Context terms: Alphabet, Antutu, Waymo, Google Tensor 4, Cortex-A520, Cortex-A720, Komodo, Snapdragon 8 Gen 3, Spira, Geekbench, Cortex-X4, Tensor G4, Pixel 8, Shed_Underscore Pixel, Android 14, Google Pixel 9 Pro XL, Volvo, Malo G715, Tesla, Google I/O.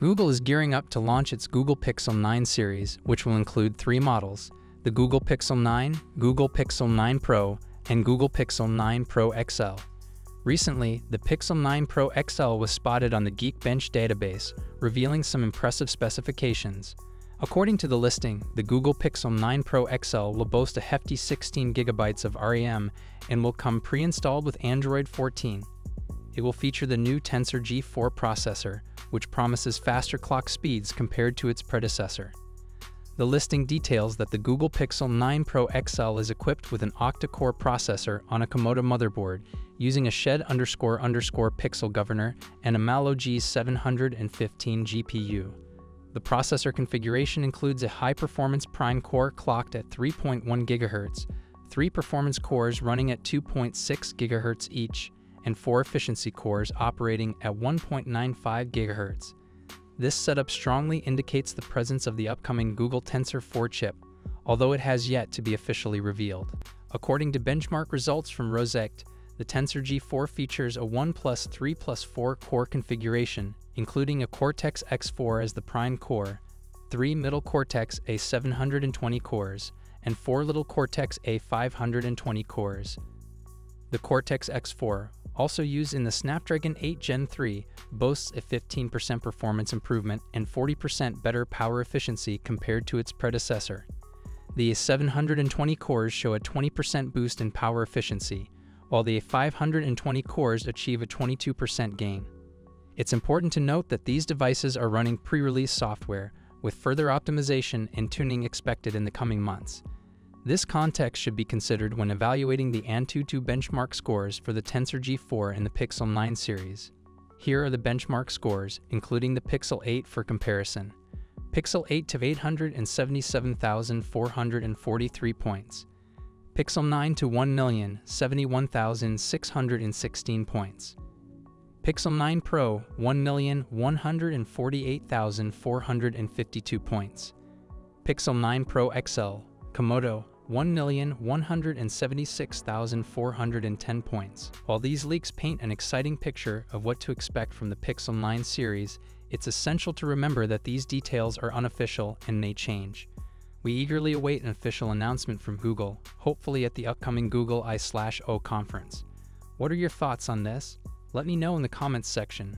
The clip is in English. Google is gearing up to launch its Google Pixel 9 series, which will include three models: the Google Pixel 9, Google Pixel 9 Pro, and Google Pixel 9 Pro XL. Recently, the Pixel 9 Pro XL was spotted on the Geekbench database, revealing some impressive specifications. According to the listing, the Google Pixel 9 Pro XL will boast a hefty 16 GB of RAM and will come pre-installed with Android 14. It will feature the new Tensor G4 processor, which promises faster clock speeds compared to its predecessor. The listing details that the Google Pixel 9 Pro XL is equipped with an octa-core processor on a Komodo motherboard, using a shed__pixel governor and a Malo G715 GPU. The processor configuration includes a high-performance prime core clocked at 3.1 GHz, three performance cores running at 2.6 GHz each, and four efficiency cores operating at 1.95 GHz. This setup strongly indicates the presence of the upcoming Google Tensor 4 chip, although it has yet to be officially revealed. According to benchmark results from Rosect, the Tensor G4 features a 1+3+4 core configuration, including a Cortex-X4 as the prime core, three middle Cortex-A720 cores, and four little Cortex-A520 cores. The Cortex-X4, also used in the Snapdragon 8 Gen 3, boasts a 15% performance improvement and 40% better power efficiency compared to its predecessor. The A720 cores show a 20% boost in power efficiency, while the A520 cores achieve a 22% gain. It's important to note that these devices are running pre-release software, with further optimization and tuning expected in the coming months. This context should be considered when evaluating the Antutu benchmark scores for the Tensor G4 and the Pixel 9 series. Here are the benchmark scores, including the Pixel 8 for comparison. Pixel 8 to 877,443 points. Pixel 9 to 1,071,616 points. Pixel 9 Pro, 1,148,452 points. Pixel 9 Pro XL, Komodo, 1,176,410 points. While these leaks paint an exciting picture of what to expect from the Pixel 9 series, it's essential to remember that these details are unofficial and may change. We eagerly await an official announcement from Google, hopefully at the upcoming Google I/O conference. What are your thoughts on this? Let me know in the comments section.